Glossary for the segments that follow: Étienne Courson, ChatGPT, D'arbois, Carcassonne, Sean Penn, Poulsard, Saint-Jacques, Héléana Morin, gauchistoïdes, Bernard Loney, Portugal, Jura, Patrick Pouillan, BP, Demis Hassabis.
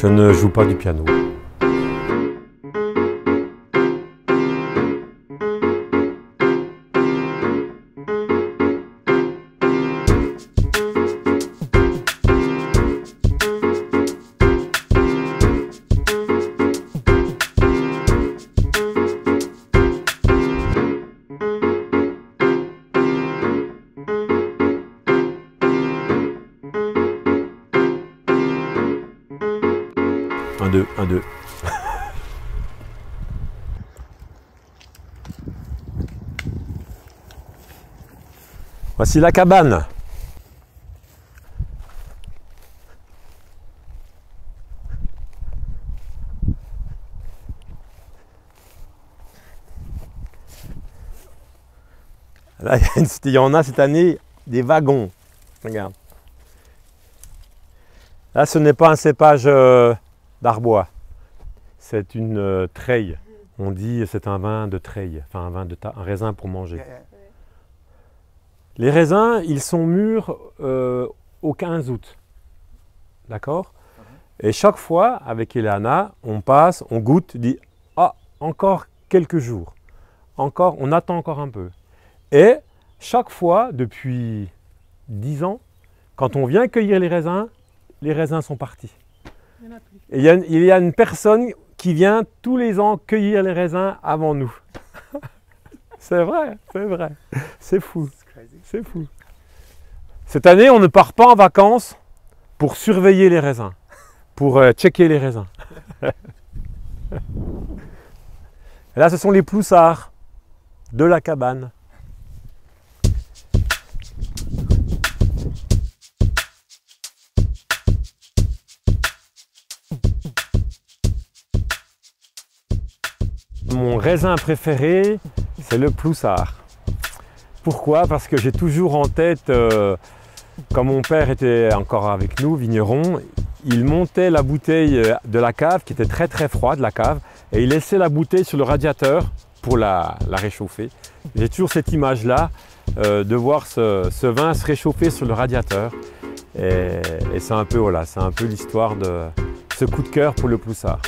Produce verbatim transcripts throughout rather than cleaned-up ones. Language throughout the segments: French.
Je ne joue pas du piano. un, deux. Voici la cabane. Là, il y en a cette année des wagons. Regarde. Là, ce n'est pas un cépage... Euh, D'arbois, c'est une euh, treille. On dit c'est un vin de treille, enfin un vin de ta, un raisin pour manger. Les raisins, ils sont mûrs euh, au quinze août, d'accord. Et chaque fois, avec Héléana, on passe, on goûte, dit ah encore quelques jours, encore, on attend encore un peu. Et chaque fois, depuis dix ans, quand on vient cueillir les raisins, les raisins sont partis. Il y, a une, il y a une personne qui vient tous les ans cueillir les raisins avant nous. C'est vrai, c'est vrai. C'est fou, c'est fou. Cette année, on ne part pas en vacances pour surveiller les raisins, pour euh, checker les raisins. Et là, ce sont les Poulsards de la cabane. Mon raisin préféré, c'est le Poulsard. Pourquoi? Parce que j'ai toujours en tête, euh, quand mon père était encore avec nous, vigneron, il montait la bouteille de la cave, qui était très très froide, la cave, et il laissait la bouteille sur le radiateur pour la, la réchauffer. J'ai toujours cette image-là euh, de voir ce, ce vin se réchauffer sur le radiateur. Et, et c'est un peu, voilà, c'est un peu l'histoire de ce coup de cœur pour le Poulsard.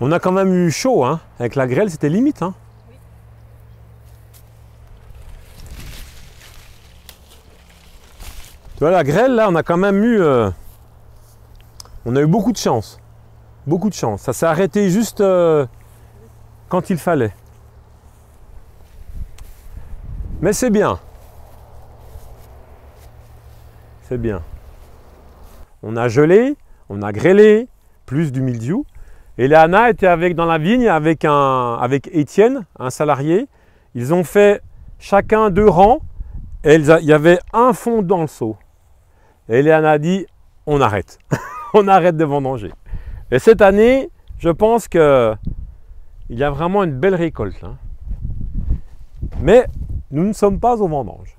On a quand même eu chaud, hein. Avec la grêle, c'était limite, hein. Oui. Tu vois, la grêle, là, on a quand même eu... Euh, on a eu beaucoup de chance. Beaucoup de chance. Ça s'est arrêté juste euh, quand il fallait. Mais c'est bien. C'est bien. On a gelé, on a grêlé, plus du mildiou. Héléana était avec, dans la vigne avec, un, avec Étienne, un salarié. Ils ont fait chacun deux rangs et ils a, il y avait un fond dans le seau. Et Héléana a dit, on arrête. On arrête de vendanger. Et cette année, je pense qu'il y a vraiment une belle récolte. Hein. Mais nous ne sommes pas aux vendanges.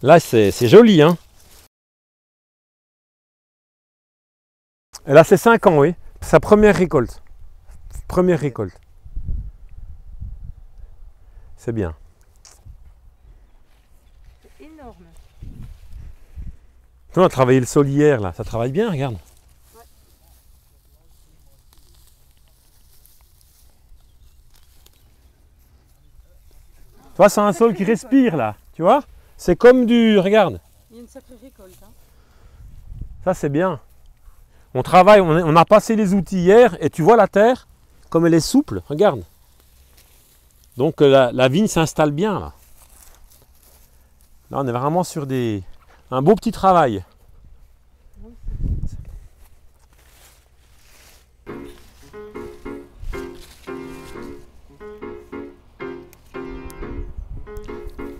Là, c'est joli, hein. Et là, c'est cinq ans, oui. Sa première récolte. Première récolte. C'est bien. C'est énorme. On a travaillé le sol hier, là. Ça travaille bien, regarde. Ouais. Tu vois, c'est un sol qui respire, là. Tu vois? C'est comme du... Regarde. Il y a une sacrée récolte. Hein. Ça, c'est bien. On travaille, on a passé les outils hier et tu vois la terre, comme elle est souple, regarde. Donc la, la vigne s'installe bien là. Là on est vraiment sur des, un beau petit travail.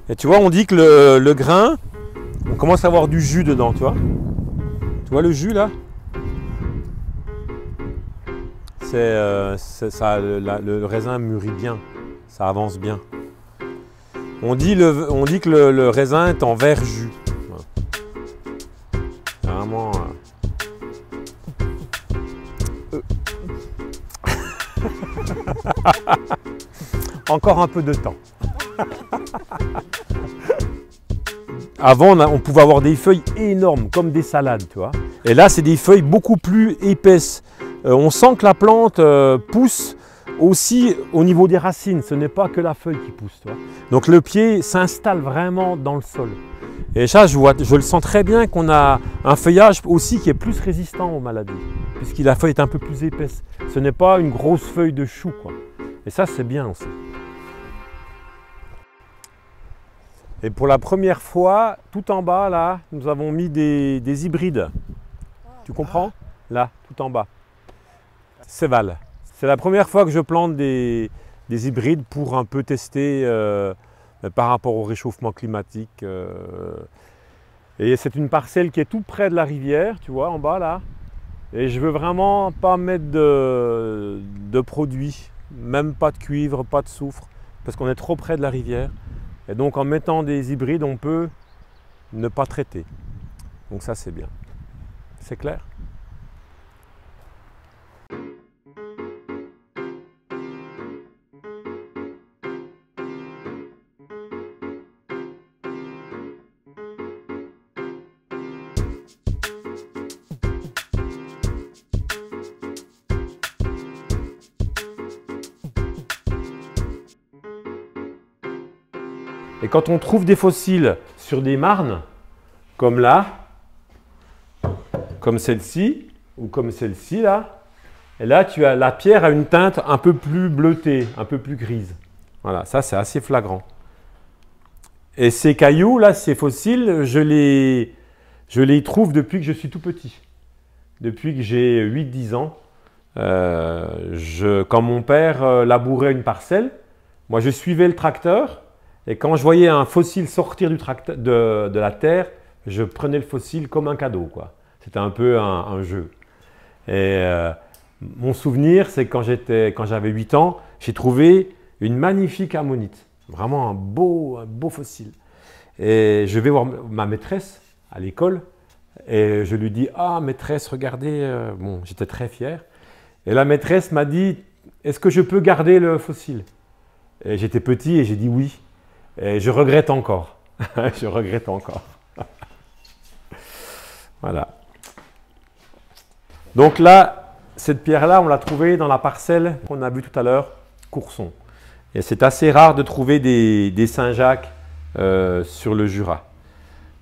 Et tu vois, on dit que le, le grain, on commence à avoir du jus dedans, tu vois. Tu vois le jus là? Euh, ça, la, le raisin mûrit bien, ça avance bien. On dit, le, on dit que le, le raisin est en vert jus. Voilà. Encore un peu de temps. Avant, on, a, on pouvait avoir des feuilles énormes, comme des salades, tu vois. Et là, c'est des feuilles beaucoup plus épaisses. Euh, on sent que la plante euh, pousse aussi au niveau des racines. Ce n'est pas que la feuille qui pousse, tu vois. Donc le pied s'installe vraiment dans le sol. Et ça, je, vois, je le sens très bien qu'on a un feuillage aussi qui est plus résistant aux maladies, puisque la feuille est un peu plus épaisse. Ce n'est pas une grosse feuille de chou, quoi. Et ça, c'est bien aussi. Et pour la première fois, tout en bas, là, nous avons mis des, des hybrides. Tu comprends? Là, tout en bas. Séval. C'est la première fois que je plante des, des hybrides pour un peu tester euh, par rapport au réchauffement climatique. Euh, et c'est une parcelle qui est tout près de la rivière, tu vois, en bas là. Et je veux vraiment pas mettre de, de produits, même pas de cuivre, pas de soufre, parce qu'on est trop près de la rivière. Et donc en mettant des hybrides, on peut ne pas traiter. Donc ça, c'est bien. C'est clair ? Et quand on trouve des fossiles sur des marnes, comme là, comme celle-ci, ou comme celle-ci là, et là, tu as, la pierre a une teinte un peu plus bleutée, un peu plus grise. Voilà, ça c'est assez flagrant. Et ces cailloux là, ces fossiles, je les, je les trouve depuis que je suis tout petit. Depuis que j'ai huit dix ans, euh, je, quand mon père labourait une parcelle, moi je suivais le tracteur. Et quand je voyais un fossile sortir du tracteur, de, de la terre, je prenais le fossile comme un cadeau, quoi. C'était un peu un, un jeu. Et euh, mon souvenir, c'est quand j'étais, quand j'avais huit ans, j'ai trouvé une magnifique ammonite. Vraiment un beau, un beau fossile. Et je vais voir ma maîtresse à l'école et je lui dis « Ah, maîtresse, regardez !» Bon, j'étais très fier. Et la maîtresse m'a dit « Est-ce que je peux garder le fossile ?» Et j'étais petit et j'ai dit « Oui ». Et je regrette encore. Je regrette encore. Voilà. Donc là, cette pierre-là, on l'a trouvée dans la parcelle qu'on a vue tout à l'heure, Courson. Et c'est assez rare de trouver des, des Saint-Jacques euh, sur le Jura.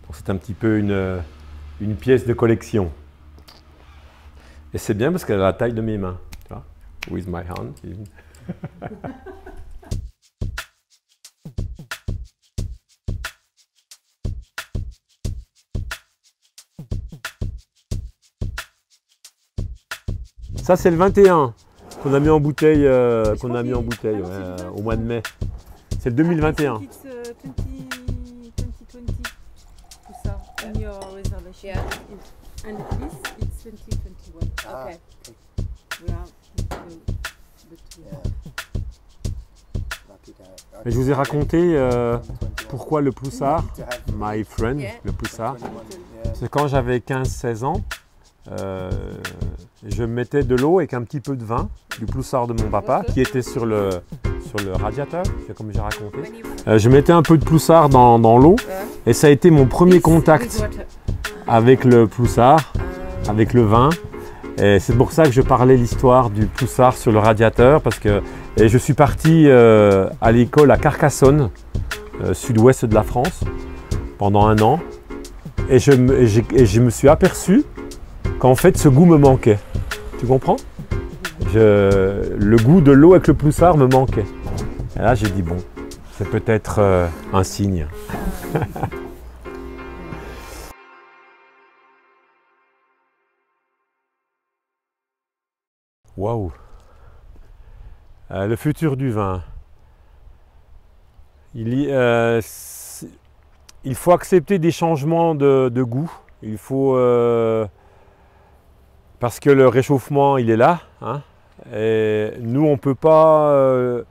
Donc c'est un petit peu une, une pièce de collection. Et c'est bien parce qu'elle a la taille de mes mains. Tu vois? With my hand. Ça, c'est le vingt et un qu'on a mis en bouteille, euh, qu'on a mis en bouteille ouais, euh, au mois de mai. C'est le deux mille vingt et un. Mais je vous ai raconté euh, pourquoi le Poulsard, my friend, le Poulsard, c'est quand j'avais quinze seize ans. Euh, je mettais de l'eau avec un petit peu de vin, du Poulsard de mon papa, qui était sur le, sur le radiateur, comme j'ai raconté. Euh, je mettais un peu de Poulsard dans, dans l'eau, et ça a été mon premier contact avec le Poulsard, avec le vin. Et c'est pour ça que je parlais l'histoire du Poulsard sur le radiateur, parce que et je suis parti euh, à l'école à Carcassonne, euh, sud-ouest de la France, pendant un an, et je, et je, et je me suis aperçu qu'en fait ce goût me manquait, tu comprends? Je, le goût de l'eau avec le Poulsard me manquait. Et là j'ai dit bon, c'est peut-être euh, un signe. Waouh! Le futur du vin. Il, y, euh, il faut accepter des changements de, de goût. Il faut... Euh, Parce que le réchauffement, il est là. Hein, et nous, on peut pas... Euh,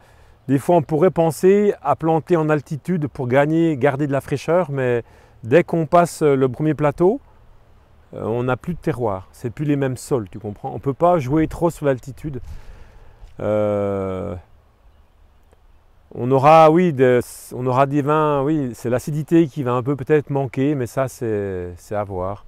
des fois, on pourrait penser à planter en altitude pour gagner, garder de la fraîcheur, mais dès qu'on passe le premier plateau, euh, on n'a plus de terroir. C'est plus les mêmes sols, tu comprends? On ne peut pas jouer trop sur l'altitude. Euh, on aura, oui, des, on aura des vins, oui, c'est l'acidité qui va un peu peut-être manquer, mais ça, c'est à voir.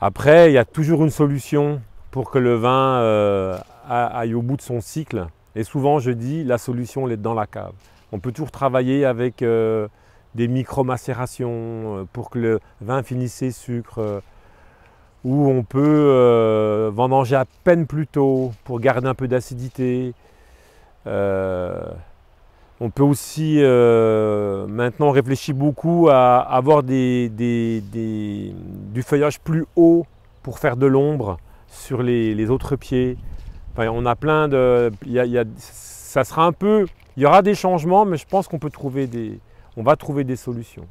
Après, il y a toujours une solution pour que le vin euh, aille au bout de son cycle. Et souvent, je dis, la solution, elle est dans la cave. On peut toujours travailler avec euh, des micro-macérations pour que le vin finisse ses sucres, euh, ou on peut euh, en manger à peine plus tôt pour garder un peu d'acidité. Euh, on peut aussi, euh, maintenant on réfléchit beaucoup à avoir des, des, des, du feuillage plus haut pour faire de l'ombre sur les, les autres pieds. Enfin, on a plein de... Y a, y a, ça sera un peu... Il y aura des changements, mais je pense qu'on peut trouver des... On va trouver des solutions.